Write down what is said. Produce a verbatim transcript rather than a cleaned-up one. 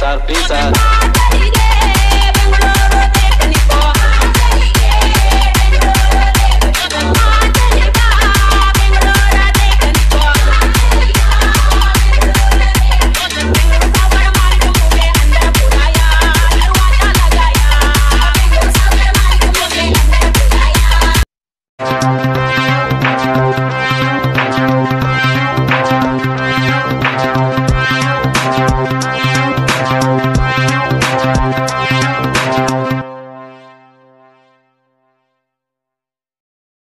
pisar, pisar.